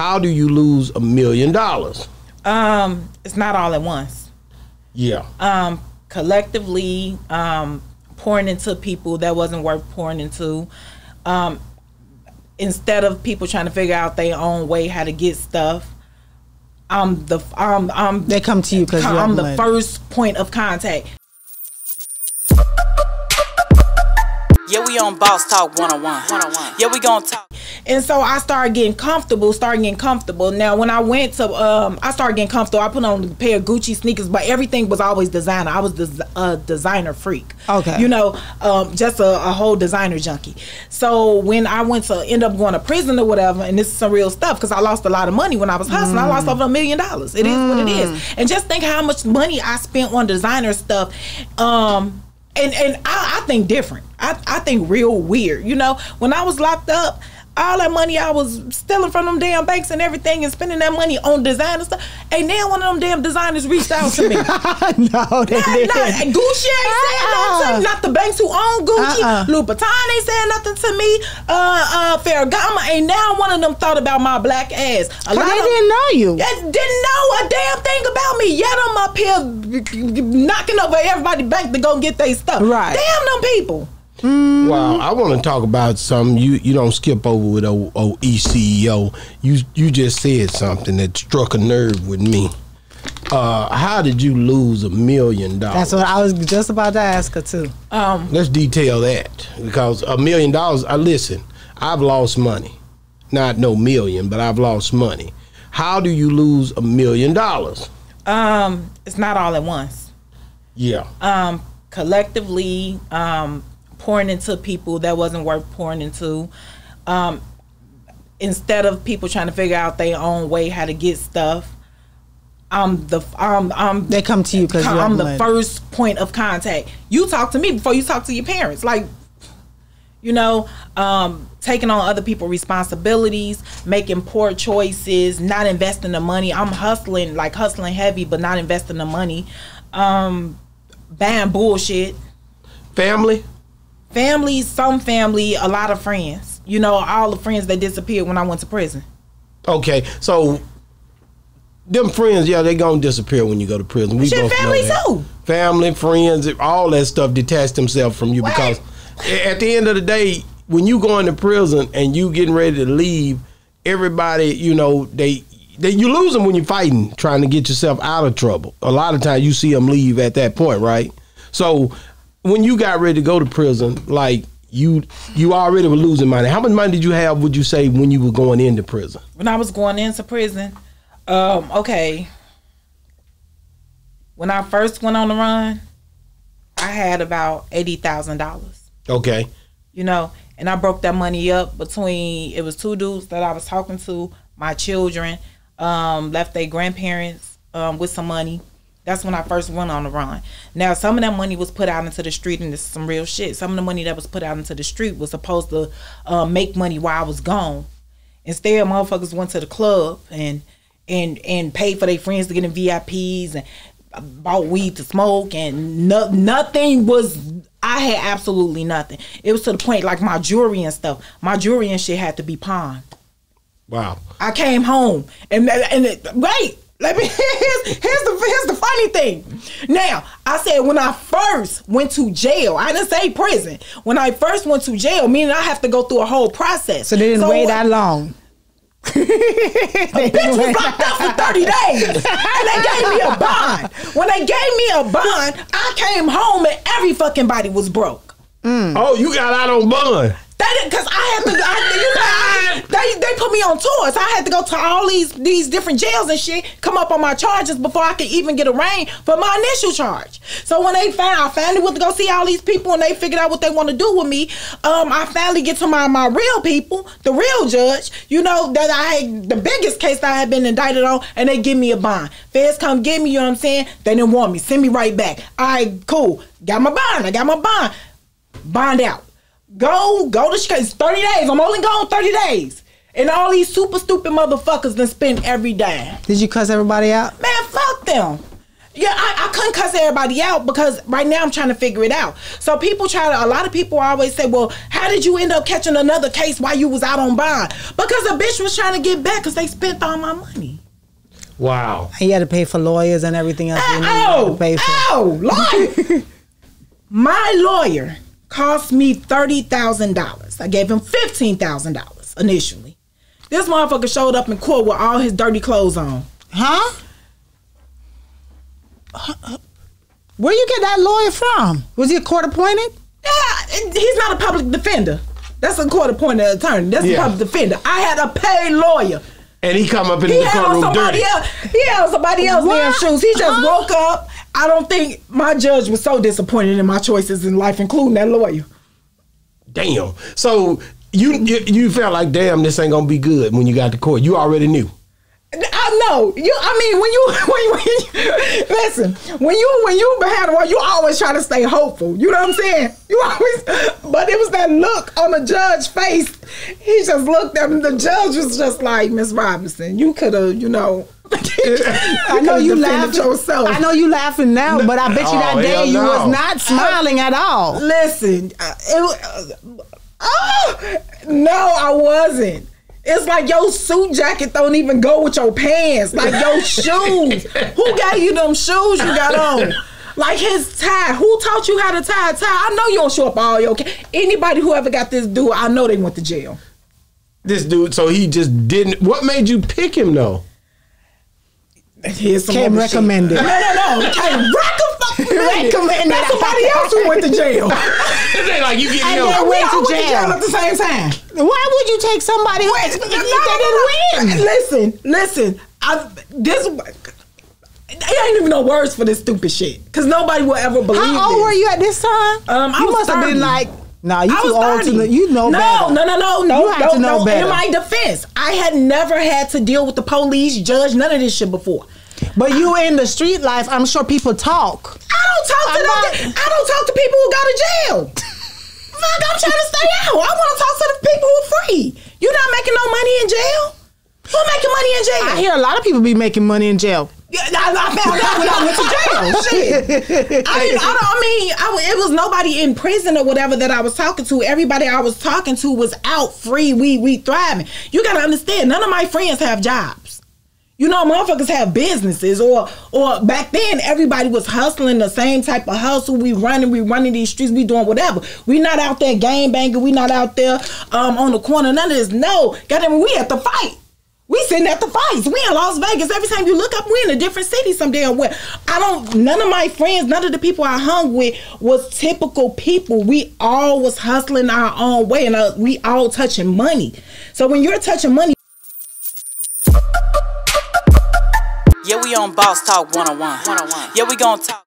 How do you lose $1 million? It's not all at once. Yeah. Collectively, pouring into people that wasn't worth pouring into. Instead of people trying to figure out their own way how to get stuff, they come to you because I'm the first point of contact. Yeah, we on Boss Talk 101. Yeah, we gonna talk. And so I started getting comfortable, Now, when I went to, I started getting comfortable. I put on a pair of Gucci sneakers, but everything was always designer. I was a designer freak. Okay. You know, just a whole designer junkie. So when I went to end up going to prison or whatever, and this is some real stuff, because I lost a lot of money when I was hustling. I lost over $1 million. It is what it is. And just think how much money I spent on designer stuff. And I think different. I think real weird. You know, when I was locked up, all that money I was stealing from them damn banks and everything and spending that money on designer stuff. And then one of them damn designers reached out to me. Gucci ain't said nothing to me. Not the banks who own Gucci. Louis Vuitton ain't said nothing to me. Ferragamo. And now one of them thought about my black ass. A lot they of, didn't know you. Didn't know a damn thing about me. Yet I'm up here knocking over everybody's bank to go get their stuff. Right. Damn them people. Wow, I want to talk about something you don't skip over with E CEO. You just said something that struck a nerve with me. How did you lose $1 million? That's what I was just about to ask her too. Let's detail that, because $1 million. Listen, I've lost money, not no million, but I've lost money. How do you lose $1 million? It's not all at once. Yeah. Collectively, pouring into people that wasn't worth pouring into. Instead of people trying to figure out their own way how to get stuff, they come to you because I'm the first point of contact. You talk to me before you talk to your parents. Like, you know, taking on other people's responsibilities, making poor choices, not investing the money. I'm hustling, like hustling heavy, but not investing the money. Buying bullshit. Family. Family, some family, a lot of friends. You know, all the friends that disappeared when I went to prison. Okay, so them friends, yeah, they gonna disappear when you go to prison. We both know that. Too. Family, friends, all that stuff detach themselves from you. What? Because at the end of the day, when you go into prison and you getting ready to leave, everybody, you know, you lose them when you're fighting, trying to get yourself out of trouble. A lot of times you see them leave at that point, right? So when you got ready to go to prison, like you already were losing money. How much money did you have, would you say, when you were going into prison? When I was going into prison, okay. When I first went on the run, I had about $80,000. Okay. You know, and I broke that money up between, it was two dudes that I was talking to, my children, left their grandparents with some money. That's when I first went on the run. Now, some of that money was put out into the street, and this is some real shit. Some of the money that was put out into the street was supposed to make money while I was gone. Instead, motherfuckers went to the club and paid for their friends to get in VIPs and bought weed to smoke, and nothing was, I had absolutely nothing. It was to the point, like my jewelry and stuff. My jewelry and shit had to be pawned. Wow. I came home, and here's the funny thing. Now, I said when I first went to jail, I didn't say prison. When I first went to jail, meaning I have to go through a whole process. So they didn't wait that long. A bitch was locked up for 30 days. And they gave me a bond. When they gave me a bond, I came home and every fucking body was broke. Oh, you got out on bond. Because I had to, they put me on tour, so I had to go to all these different jails and shit, come up on my charges before I could even get arraigned for my initial charge. So when I finally went to go see all these people and they figured out what they want to do with me, I finally get to my real people, the real judge, you know, that I had the biggest case that I had been indicted on, and they give me a bond. Feds come get me, you know what I'm saying? They didn't want me. Send me right back. All right, cool. Got my bond. I got my bond. Bond out. Go to Chicago. It's 30 days. I'm only gone 30 days. And all these super stupid motherfuckers done spend every dime. Did you cuss everybody out? Man, fuck them. Yeah, I couldn't cuss everybody out because right now I'm trying to figure it out. So people try to, a lot of people always say, well, how did you end up catching another case while you was out on bond? Because a bitch was trying to get back because they spent all my money. Wow. And you had to pay for lawyers and everything else. Lawyer. My lawyer cost me $30,000. I gave him $15,000 initially. This motherfucker showed up in court with all his dirty clothes on. Huh? Where you get that lawyer from? Was he a court appointed? Yeah, he's not a public defender. That's a court appointed attorney. That's a public defender. I had a paid lawyer. And he come up in the courtroom dirty. He held somebody else in shoes. He just woke up. I don't think my judge was so disappointed in my choices in life, including that lawyer. Damn. So you felt like, damn, this ain't gonna be good when you got to court. You already knew. I know you. I mean, when you had one, you always try to stay hopeful. You know what I'm saying? You always, but it was that look on the judge's face. He just looked at him. The judge was just like, Miss Robinson, you could have, you know. I know you laughing. I know you laughing now, but I bet you that day you was not smiling at all. Listen, no, I wasn't. It's like your suit jacket don't even go with your pants. Like your shoes. Who gave you them shoes you got on? Like his tie. Who taught you how to tie a tie? I know you don't show up all your anybody who ever got this dude, I know they went to jail. This dude, so he just didn't. What made you pick him though? Here's some can't recommend it. No. Can't recommend it. That's somebody else who went to jail. They like you getting no. And went to jail at the same time. Why would you take somebody who didn't win? Listen. I ain't even know words for this stupid shit because nobody will ever believe. How old were you at this time? You must have been like. Nah, you too old to know. You know better. No. You have to know better. In my defense, I had never had to deal with the police, judge, none of this shit before. But you in the street life, I'm sure people talk. I don't talk to people who go to jail. Fuck, I'm trying to stay out. I want to talk to the people who are free. You're not making no money in jail. Who making money in jail? I hear a lot of people be making money in jail. Yeah, I found out when I went to jail. Shit. I mean, it was nobody in prison or whatever that I was talking to. Everybody I was talking to was out free. We thriving. You got to understand, none of my friends have jobs. You know, motherfuckers have businesses. Or back then, everybody was hustling the same type of hustle. We running these streets. We doing whatever. We not out there game banging. We not out there on the corner. None of this. No. Goddamn, we at the fight. We sitting at the fights. We in Las Vegas. Every time you look up, we in a different city some damn way. None of my friends, none of the people I hung with was typical people. We all was hustling our own way and we all touching money. So when you're touching money. Yeah, we on Boss Talk 101. Yeah, we gonna talk.